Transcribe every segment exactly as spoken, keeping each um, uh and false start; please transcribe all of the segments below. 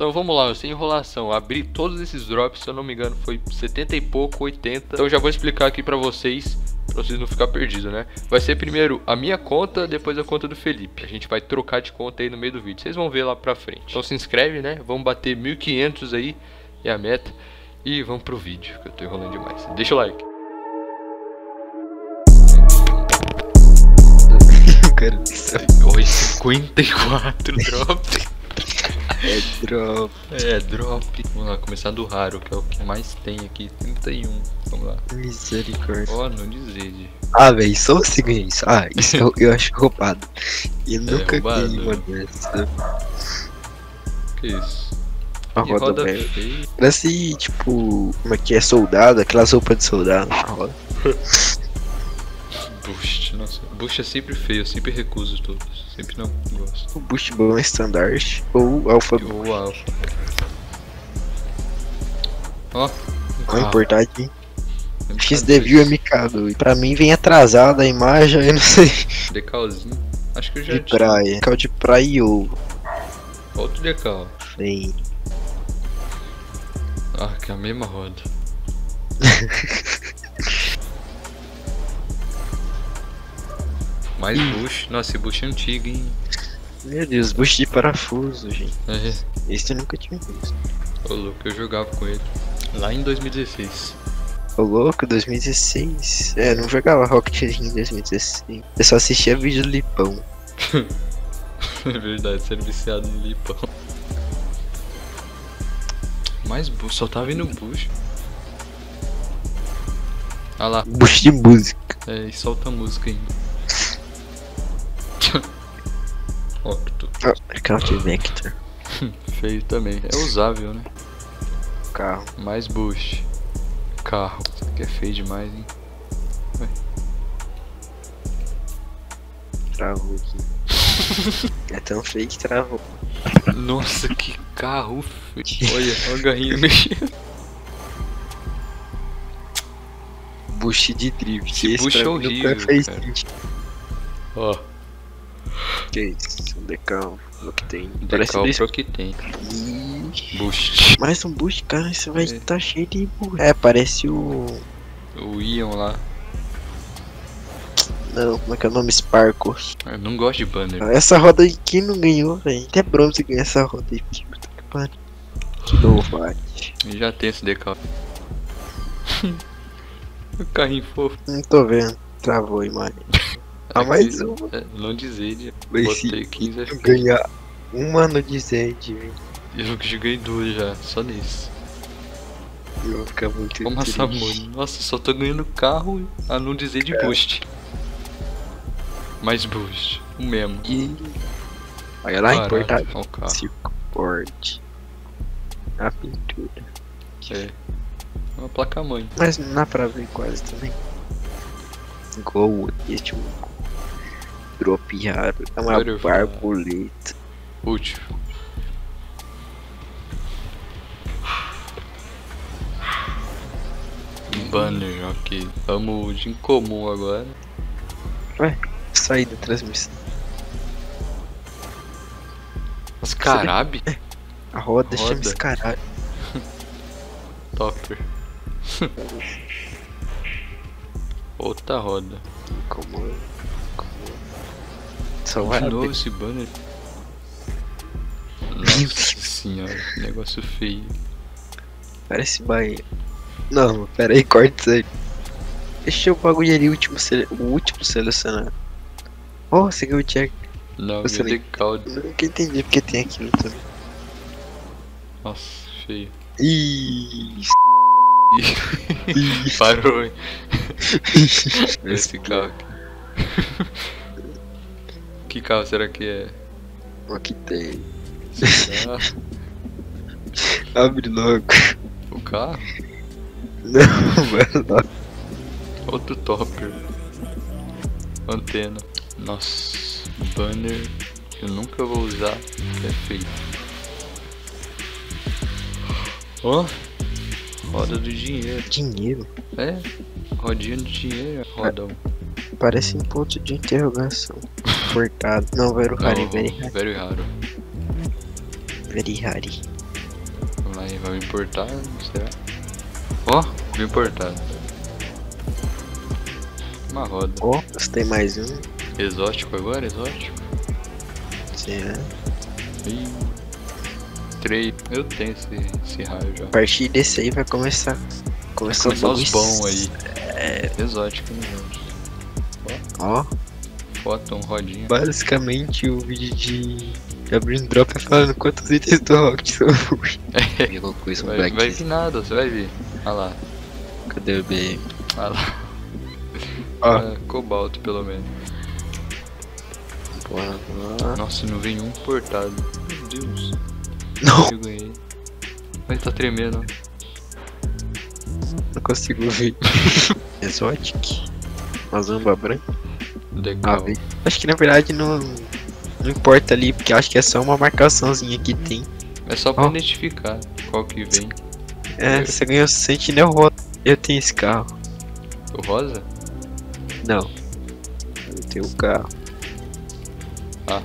Então vamos lá, sem enrolação, abri todos esses drops, se eu não me engano foi setenta e pouco, oitenta. Então eu já vou explicar aqui pra vocês, pra vocês não ficar perdidos, né? Vai ser primeiro a minha conta, depois a conta do Felipe. A gente vai trocar de conta aí no meio do vídeo, vocês vão ver lá pra frente. Então se inscreve, né? Vamos bater mil e quinhentos aí, é a meta. E vamos pro vídeo, que eu tô enrolando demais. Deixa o like. Cara, cinquenta e quatro drops. É drop. É drop. Vamos lá, começar do raro, que é o que mais tem aqui. trinta e um. Vamos lá. Misericórdia. Ó, oh, não desede. Ah, velho, só você ganha isso. Ah, isso eu, eu acho roubado. Eu é, nunca ganhei uma dessa. Que isso? A roda, roda velho. Parece, tipo, uma que é soldado, aquelas roupas de soldado. A roda. Boost, nossa. Boost é sempre feio, eu sempre recuso todos. Sempre não gosto. O boost bom é standard ou alpha boost. Ou alpha. Ó, oh, um importante. X D view M K dois. Pra mim vem atrasada a imagem, eu não sei. Decalzinho. Acho que eu já de praia. Decal de praia e ovo. Outro decal. Sim. Ah, que é a mesma roda. Mais bush, nossa, esse bush é antigo, hein? Meu Deus, bush de parafuso, gente. É. Esse eu nunca tinha visto. Ô louco, eu jogava com ele lá em dois mil e dezesseis. Ô louco, dois mil e dezesseis? É, não jogava Rocket League em dois mil e dezesseis. Eu só assistia vídeo do Lipão. É verdade, você era viciado no Lipão. Mais bush, só tava indo bush. Ah lá. Bush de música. É, e solta música ainda. Octo. Oh, Count Vector. Feio também. É usável, né? Carro. Mais boost. Carro. Isso aqui é feio demais, hein? Ué. Travou aqui. É tão feio que travou. Nossa, que carro feio. Olha, olha a garrinha mexendo. Boost de drift. Esse boost é horrível. Ó. Que isso, um decal, o que tem? Decal parece pro desse... que tem. E... Boost. Mais um boost, cara, isso vai estar é. Tá cheio de boost. É, parece o... O Ion lá. Não, como é que é o nome? Sparkles. Eu não gosto de banner. Essa roda aí, quem não ganhou, velho? Até bronze ganhou essa roda aí. Puta que pariu. Que novidade. Já tem esse decal. O carrinho fofo. Não tô vendo, travou a imagem. Ah, mais uma. É, não dizer, botei quinze. Eu ganhar uma no dizer, velho. Eu joguei duas já, só nisso. Eu vou ficar muito nossa, mano. Nossa, só tô ganhando carro a não dizer de boost. Mais boost, o mesmo. E. Olha lá, importado. Circo board. A pintura. É. Uma placa-mãe. Mas não dá pra ver quase também. Gol, este único. Drop raro, é uma barboleta. Útil. Banner, ok. Vamos de incomum agora. Ué, saí da transmissão. Os carabe? É. A roda, roda. Chama esse caralho. Topper. Outra roda. Incomum. Só vai de novo esse banner. Nossa senhora, negócio feio. Parece Bahia. Não, pera aí, corta isso aí. Deixa eu bagulho ali, o último, sele... o último selecionado. Oh, você ganhou o check. Não, você não nunca entendi porque tem aquilo também. Nossa, feio. Ih, parou, hein. Esse carro aqui. Que carro será que é? O que tem? Abre logo. O carro? Não, vai lá. Outro topper. Antena. Nossa, banner que eu nunca vou usar. Que é feio. Ó, oh, roda do dinheiro. Dinheiro? É, rodinha do dinheiro. Roda. Parece um ponto de interrogação. Cortado. Não, very rare, very rare. Very rare. Very rare. Mas vai me importar, será? Ó, oh, me importar. Uma roda. Ó, oh, você tem mais um. Exótico agora, exótico? Sim, né? Ih, três. Eu tenho esse, esse raio já. A partir desse aí vai começar. Começar, vai começar os dois... bons aí. É... Exótico, né? Ó. Oh. Foto, um rodinha. Basicamente o vídeo de abrindo drop é falando quantos itens do Rocket são. Vai, vai vir nada, você vai ver. Olha lá. Cadê o B M? Olha lá. Ó. Ah, cobalto pelo menos. Bora lá. Nossa, não vem um portado. Meu Deus. Não. Eu ganhei. Mas tá tremendo. Não consigo ver. Exotic. Uma zamba branca. Legal. Ah, acho que na verdade não, não importa ali, porque acho que é só uma marcaçãozinha que tem. É só pra oh. identificar qual que vem. É, eu... você ganhou Sentinel Rosa. Eu tenho esse carro. O rosa? Não. Eu tenho o carro. Ah.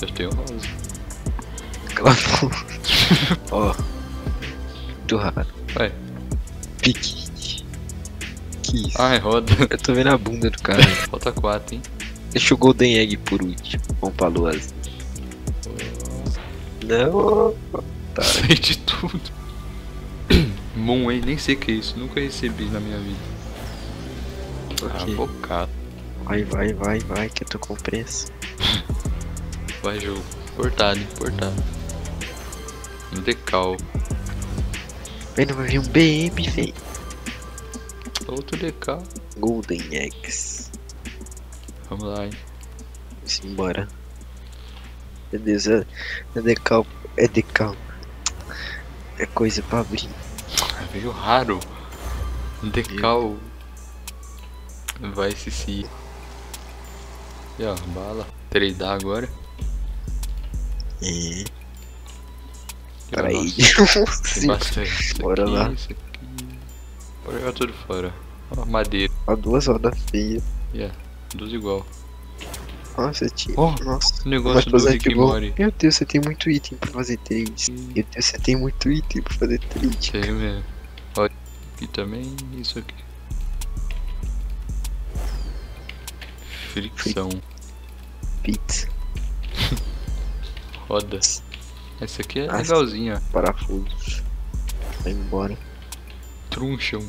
Eu tenho o rosa. Cala a boca. Ó. Muito raro. Vai. Pique. Isso. Ai, roda. Eu tô vendo a bunda do cara. Falta quatro, hein? Deixa o Golden Egg por último. Vamos pra lua azul. Não. Tá. Sei de tudo. Moon, hein? Nem sei o que é isso. Nunca recebi na minha vida. Okay. Ah, bocado. Vai, vai, vai, vai, que eu tô com pressa. Vai, jogo. Portado, hein? Portado. No decal. Vendo, vai vir um B M, velho. Outro D K. Golden Eggs. Vamos lá, hein. Simbora. Meu Deus, é, é D K. É D K. É coisa pra abrir. Veio raro. D K. Vai, Cici. E ó, bala. três D agora. E. Peraí. Bora lá. Esse... Vou jogar tudo fora. Ó, madeira. Ó, duas rodas feias. Yeah, duas igual. Nossa, tio. Oh, nossa, o negócio do Rick Mori. Meu Deus, você tem muito item pra fazer trade. Hum. Meu Deus, você tem muito item pra fazer trade. Tem mesmo. Ó, e também isso aqui. Fricção. Pizza. Rodas. Essa aqui é nossa, legalzinha. Parafusos. Vai embora. Trunchão,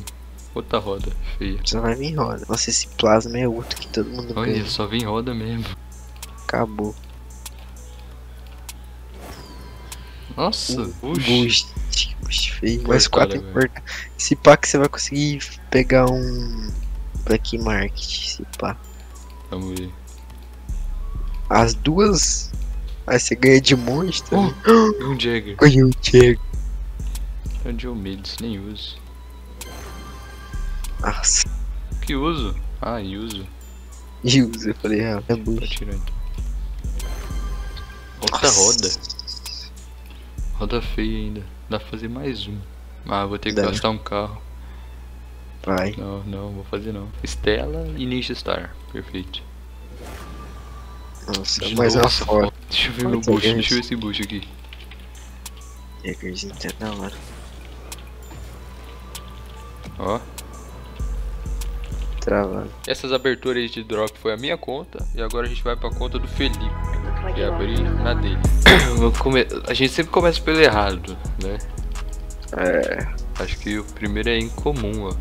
outra roda feia. Só vai vir roda. Nossa, esse plasma é outro que todo mundo ganha. Olha, só vem roda mesmo. Acabou. Nossa, um, boost. Boost feio. Portada, mais quatro importa. Se pá que você vai conseguir pegar um Black Market, se pá. Vamos ver. As duas. Aí você ganha de monte também. Oh, um Jagger. Ganhei um Jagger. Onde eu medo, nem uso. Nossa. Que uso? Ah, uso. Uso, eu falei, ah, é bom. Outra roda. Roda feia ainda. Dá pra fazer mais um. Ah, vou ter que gastar um carro. Vai. Não, não, vou fazer não. Stella e Ninja Star. Perfeito. Nossa, mais uma foto. Deixa eu ver meu bucho, deixa eu ver esse bucho aqui. É que a gente tá na hora. Ó. Travando. Essas aberturas de drop foi a minha conta e agora a gente vai pra conta do Felipe e abrir na dele. Come... A gente sempre começa pelo errado, né? É. Acho que o primeiro é incomum, ó.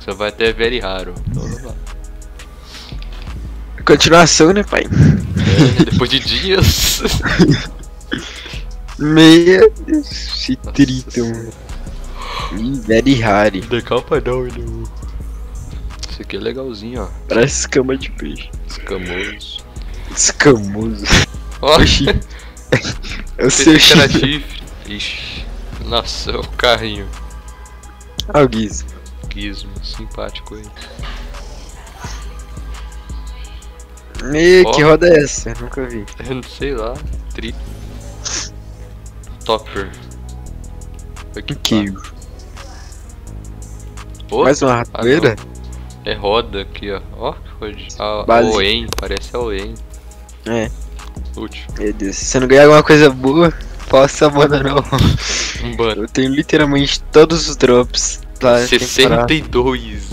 Só vai até very raro. Então, vamos lá. Continuação, né, pai? É, depois de dias. Meia se tritam. Ih, very raro. Decal pra não, ele. Isso aqui é legalzinho, ó. Parece escama de peixe. Escamoso. Escamoso. Oxi. Eu sei que era chifre. Ixi. Nossa, o carrinho. Ah, o Gizmo. Gizmo, simpático aí. Meio, que roda é essa? Eu nunca vi. Eu não sei lá. Tri. Topper. Aqui. Que? Oh, mais uma ratoeira? Ah, é roda aqui, ó. Ó, a Oen, parece a Oen. É. Útil. Meu Deus, se você não ganhar alguma coisa boa, posso abandonar o... Bora. Eu tenho literalmente todos os drops da sessenta e dois.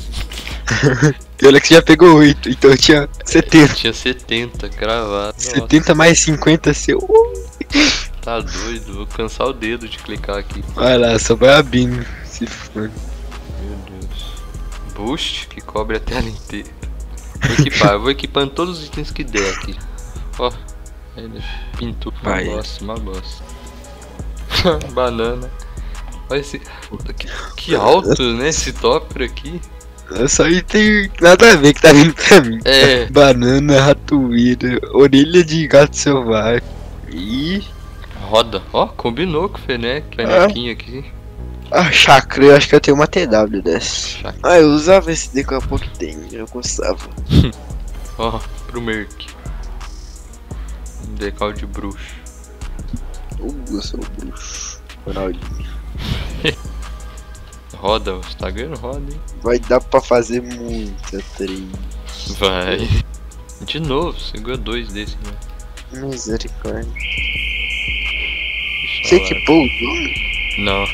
E olha que você já pegou oito, então eu tinha setenta. Eu tinha setenta, cravado. setenta mais cinquenta, seu... Tá doido, vou cansar o dedo de clicar aqui. Vai lá, só vai a Bim, se for. Meu Deus. Boost, que cobre a tela inteira. Vou equipar, eu vou equipando todos os itens que der aqui. Ó, ele pintou. Uma bosta, uma bosta. Banana. Olha esse... Que, que alto, né, esse topper aqui. Só item nada a ver que tá vindo pra mim. É. Banana, ratoeira, orelha de gato selvagem. E... roda. Ó, combinou com o Fenec, Fenequinho ah. aqui. Ah, chakra, eu acho que eu tenho uma T W dessa. Ah, eu usava esse daqui a pouco tempo, eu gostava. Ó, pro Merc. Um decal de bruxo. Uh, eu sou o bruxo. Ronaldinho. Roda, você tá ganhando roda, hein? Vai dar pra fazer muita trem. Vai. De novo, você ganhou dois desses, né? Misericórdia. Você equipou o Dominus? Não.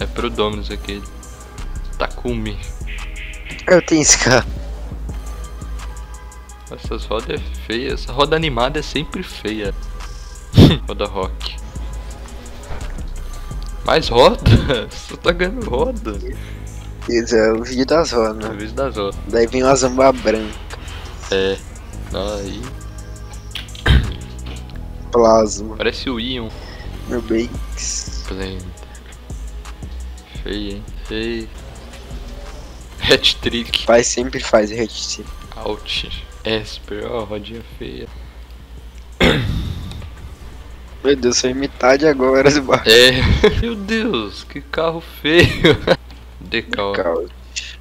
É pro Dominus aquele. Takumi. Eu tenho Scar. Essas rodas é feia. Essa roda animada é sempre feia. Roda rock. Mais roda? Só tá ganhando roda. Isso é o vídeo das rodas, né? É o vídeo das rodas. Daí vem uma zamba branca. É. Aí. Plasma. Parece o Ion. Meu Banks. Feio, hein? Feio. Hat trick. Pai sempre faz hat trick. Out. Esper. Ó, oh, rodinha feia. Meu Deus, só metade agora de baixo. É. Meu Deus, que carro feio. Decal. Decaute.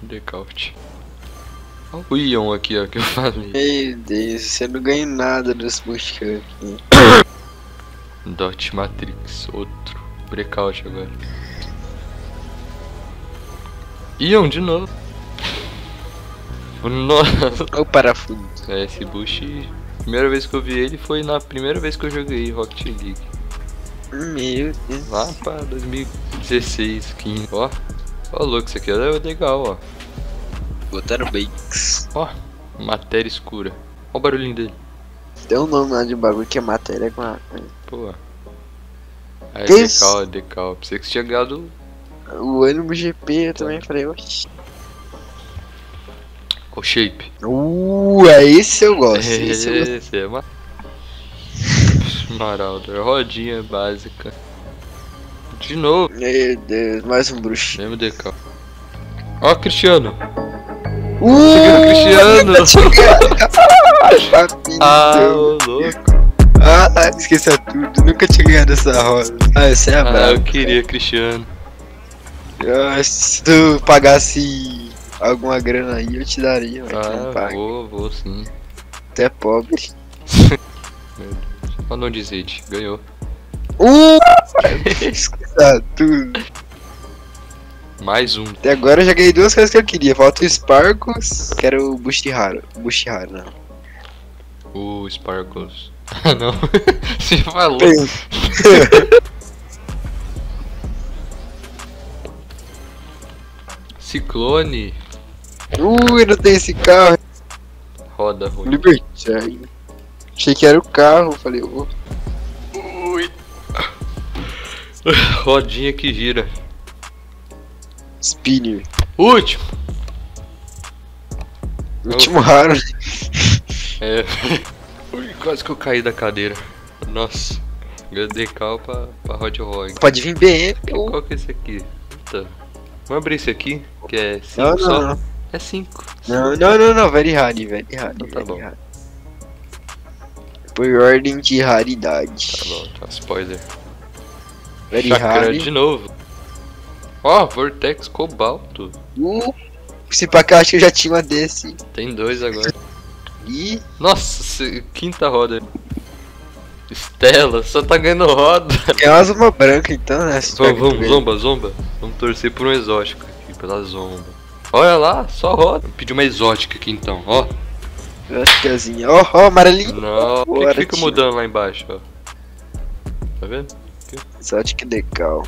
Decaute. Olha o Ion aqui, ó, que eu falei. Meu Deus, você não ganha nada dos buscando aqui. Dot Matrix, outro. Breakout agora. Ion de novo. Nossa. Olha o parafuso. É, esse boost. Primeira vez que eu vi ele foi na primeira vez que eu joguei Rocket League. Meu Deus. Lá pra dois mil e dezesseis, quinze. Ó, ó louco, isso aqui é legal, ó. Botaram Bakes. Ó, matéria escura. Ó o barulhinho dele. Tem um nome lá de bagulho que é matéria com a... Pô. Aí Des... decal, decal. Pensei que tinha ganhado... O ânimo G P eu também falei, oxi. O shape. Uh, é esse eu gosto. É, esse eu gosto. Esse é uma... Marauder, rodinha básica. De novo. Meu Deus, mais um bruxo. Mesmo decal. Ó, Cristiano. Uh, chegando, Cristiano. Tá chegando. Ah, ô, louco. Ah, esqueça tudo. Nunca tinha ganhado essa roda. Ah, essa é a brava. Ah, eu queria, Cristiano. Ah, se tu pagasse... alguma grana aí eu te daria, velho. Ah, vou, vou sim. Até pobre. Meu Deus. Só não desiste, ganhou. Uh! Tudo. Mais um. Até agora eu já ganhei duas coisas que eu queria. Falta o Sparkles. Quero o Boost Raro. Boost Raro, não. O uh, Sparkles. Ah, não. Você falou. Ciclone. Ui, não tem esse carro. Roda, roda. Liberty. Achei que era o carro, falei, ô. Ui. Rodinha que gira. Spinner. Último. Último raro. É. Ui, quase que eu caí da cadeira. Nossa. Meu decal pra, pra Hot Rod. Pode vir bem. Qual que é esse aqui? Eita. Vamos abrir esse aqui, que é cinco não, não, só. Não. É cinco. Não, não, não, não, very hard, very hard. Então, tá very bom. Hard. Por ordem de raridade. Tá bom, tá spoiler. Very Chakra hard. De novo. Ó, oh, Vortex Cobalto. Uh, esse pack eu acho que eu já tinha uma desse. Tem dois agora. E... nossa, quinta roda. Estela, só tá ganhando roda. É uma zomba branca então, né? Vamos, vamos, zomba, zomba. Vamos torcer por um exótico aqui, pela zomba. Olha lá, só roda. Vou pedir uma exótica aqui então, ó. Eu acho que é azinha. Ó, ó, amarelinho. Não, por que fica mudando lá embaixo, ó? Tá vendo? Só que decal.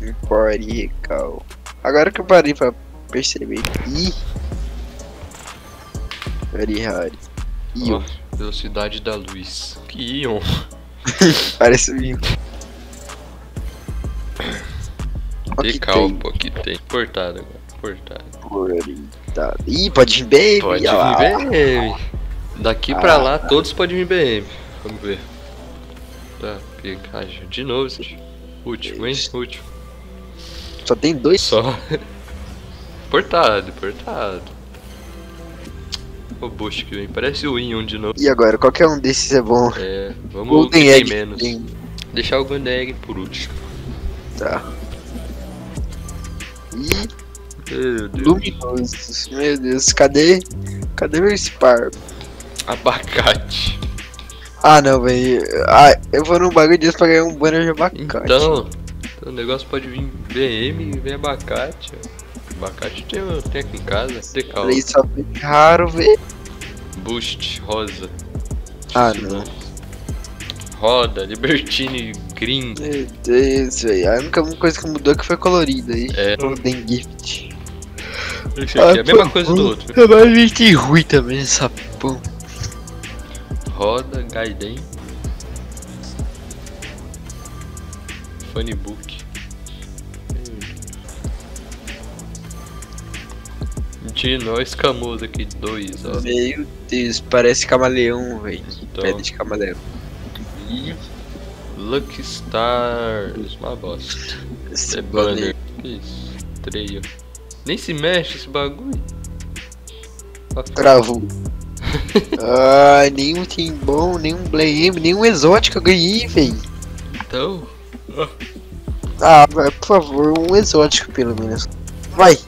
Emporical. Agora que eu parei pra perceber. Ih! Very hard. Ion. Oh, velocidade da luz. Que Ion. Parece o Ion. Decal, pô, que tem. Portada agora. Portada. Portada. Ih, pode vir B M. Pode vir B M. Daqui pra ah, lá tá. Todos podem vir B M. Vamos ver. Tá, pegagem. De novo, gente. Último, hein? Último. Só tem dois? Só. Portado, portado. O boost que vem. Parece o Ion de novo. E agora? Qualquer um desses é bom. É, vamos Golden Egg menos. Tem. Deixar o Golden Egg por último. Tá. E... meu Deus. Luminosos. Meu Deus, cadê? Cadê meu Spar? Abacate. Ah não, velho. Ah, eu vou num bagulho disso pra ganhar um banner de abacate. Então, então o negócio pode vir B M e vem abacate. Abacate tem, tem aqui em casa, tem calma. Isso é raro, velho. Boost, rosa. Ah não. não. Roda, Libertine, green. Meu Deus, velho. A única coisa que mudou é que foi colorida aí. É. Não tem gift. Isso aqui ah, é a mesma coisa do outro. Eu mais vesti ruim também, sapão. Roda, Gaiden, Funnybook. De nós, Camus aqui, dois, ó. Meu Deus, parece camaleão, velho. Então. Pedra de camaleão. E... Lucky Stars, uma bosta. Esse é banner. Que estreia. Nem se mexe esse bagulho. Travou. Ah, nenhum tem bom, nenhum blame, nenhum exótico eu ganhei, véi. Então? Ah, vai, por favor, um exótico pelo menos. Vai!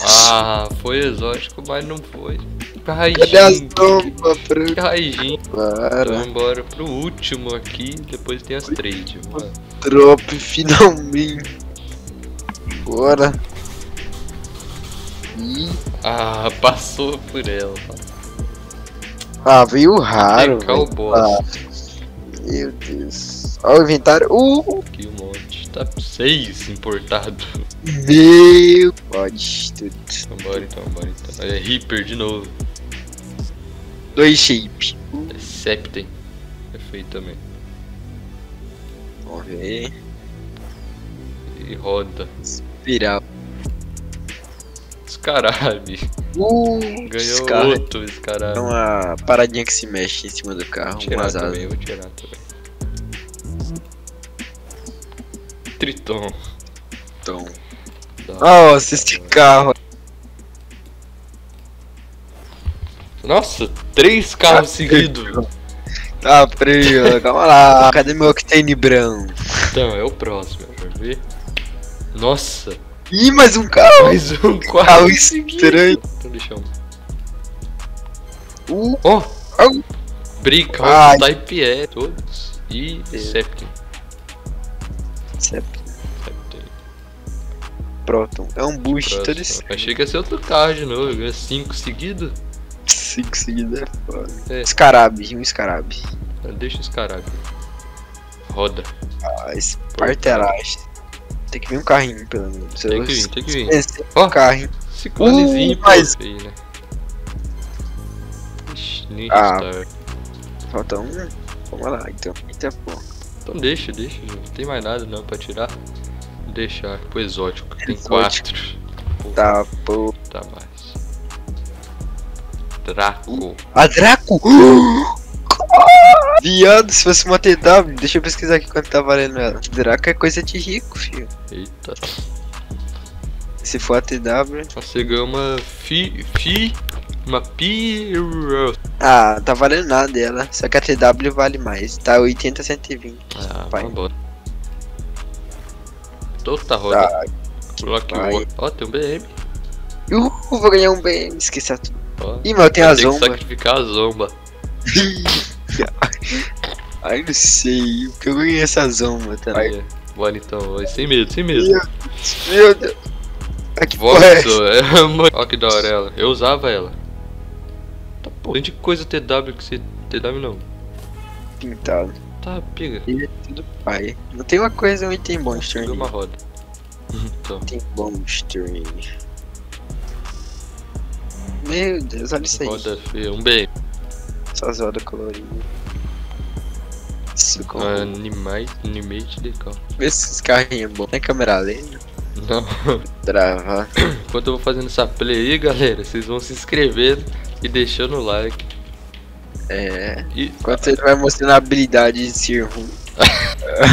Ah, foi exótico, mas não foi. Cadê as tombas, Bruno? Raijinho. Vamos embora pro último aqui, depois tem as três. Drop, finalmente. Bora. E... ah, passou por ela. Ah, veio raro. Ah, meu Deus. Olha o inventário. Uh! Aqui um monte. Tá seis importado. Meu. Pode tudo. Vambora então, vambora então. É Reaper de novo. Dois shape. É Septem. É feio também. Vamos ver. E roda. Espiral. Caralho, uh, ganhou escar... outro esse caralho. É uma paradinha que se mexe em cima do carro. Vou tirar também, vou tirar também. Triton. Triton. Nossa, esse carro. Nossa, três carros seguidos. Tá frio, calma lá. Cadê meu Octane Brown? Então, é o próximo, vamos ver. Nossa. Ih, mais um carro! Mais um carro! Carro estranho! Então deixa eu... Uh! Ó! Oh. Uh. Brick, ah. Type E, todos. E... Septim. Septim. Septim. Proton. É um boost, todo esse... achei que ia ser outro carro de novo. Ganhei cinco seguidos? cinco seguidos é foda. É. Escarabe, um escarabe. Deixa o escarabe. Roda. Ah, esse parterache. Tem que vir um carrinho, pelo menos. Tem eu que vir, tem que vir. Ó, oh, carrinho. Ciclonezinho, uh, mas... aí, né? Ixi, ah, Star. Falta um, né? Vamos lá, então. Eita, pô. Então deixa, deixa. Não tem mais nada não pra tirar. Vou deixar. Pô, exótico. Tem exótico. Quatro. Tá, pô. Tá mais. Draco. A Draco? Viado, se fosse uma T W, deixa eu pesquisar aqui quanto tá valendo ela. Draco é coisa de rico, filho. Eita. Se for a T W... você ganha uma fi... fi... uma piro... ah, tá valendo nada ela. Só que a T W vale mais. Tá oitenta, cento e vinte. Ah, vai embora. Toda roda. Tá. Coloque o... ó, tem um B M. Uh, vou ganhar um B M. Esqueci a... ó, ih, mas eu tenho a zomba. Tem que sacrificar a zomba. Ai, não sei, porque eu ganhei essa zomba, tá? Aí, bora então, vai. Sem medo, sem medo. Meu Deus. Ai, que Volta, é, mano. Olha que da hora ela. Eu usava ela. Tá Pô, tem de coisa T W que se... T W não. Pintado. Tá, piga. E é tudo pai. Não tem uma coisa, um item bom stream. Uma roda. Então. Item bom stream. Meu Deus, olha isso aí. Roda feia, um bem. Essas rodas coloridas. Isso, como... Animais, animate de carro. Vê se esses carrinhos é bom. Tem câmera lenta? Não. Travar. Enquanto eu vou fazendo essa play aí, galera, vocês vão se inscrever e deixando o like. É. E... enquanto ele vai mostrando a habilidade de ser ruim.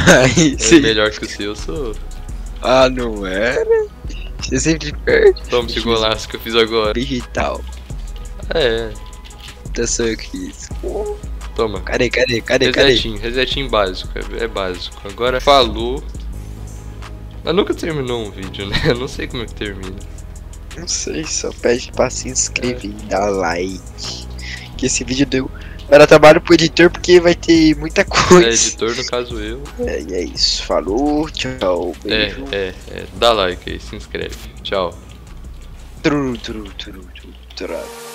Aí, é sim. Melhor que o seu, eu sou. Ah, não era? Você sempre perde. Toma esse golaço que eu fiz agora. Digital. É. Tá só eu que fiz. Toma. Cadê, cadê, cadê, resetinho, cadê? Resetinho básico, é básico. Agora falou. Mas nunca terminou um vídeo, né? Eu não sei como é que termina. Não sei, só pede pra se inscrever e é. Dar like. Que esse vídeo deu para trabalho pro editor, porque vai ter muita coisa. É, editor, no caso eu. É, e é isso. Falou, tchau, beijo. É, é, é. Dá like aí, se inscreve. Tchau. Tru, tru, tru, tru, tru.